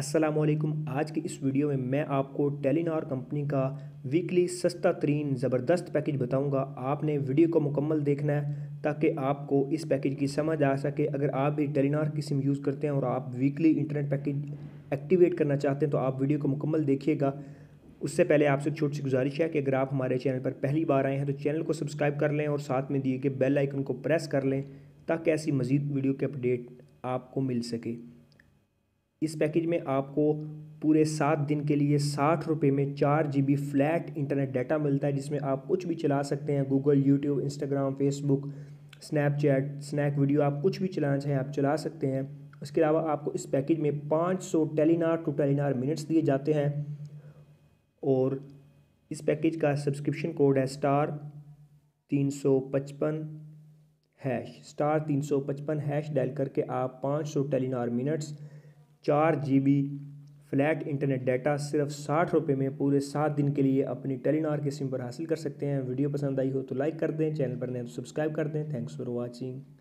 अस्सलामुअलैकुम। आज की इस वीडियो में मैं आपको टेलीनॉर कंपनी का वीकली सस्ता तरीन ज़बरदस्त पैकेज बताऊंगा। आपने वीडियो को मुकम्मल देखना है ताकि आपको इस पैकेज की समझ आ सके। अगर आप भी टेलीनॉर की सिम यूज़ करते हैं और आप वीकली इंटरनेट पैकेज एक्टिवेट करना चाहते हैं तो आप वीडियो को मुकम्मल देखिएगा। उससे पहले आपसे छोटी सी गुजारिश है कि अगर आप हमारे चैनल पर पहली बार आए हैं तो चैनल को सब्सक्राइब कर लें और साथ में दिए गए बेल आइकन को प्रेस कर लें ताकि ऐसी मज़ीद वीडियो के अपडेट आपको मिल सके। इस पैकेज में आपको पूरे 7 दिन के लिए 60 रुपये में 4 GB फ्लैट इंटरनेट डाटा मिलता है, जिसमें आप कुछ भी चला सकते हैं। Google, YouTube, Instagram, Facebook, Snapchat, Snack Video, आप कुछ भी चलाना चाहें आप चला सकते हैं। इसके अलावा आपको इस पैकेज में 500 टेलीनॉर टू टेलीनॉर मिनट्स दिए जाते हैं और इस पैकेज का सब्सक्रिप्शन कोड है *355#। डायल करके आप 500 Telenor minutes, 4 GB flat internet data सिर्फ 60 रुपये में पूरे 7 दिन के लिए अपनी टेलीनॉर के सिम पर हासिल कर सकते हैं। वीडियो पसंद आई हो तो लाइक कर दें, चैनल पर नए तो सब्सक्राइब कर दें। Thanks for watching.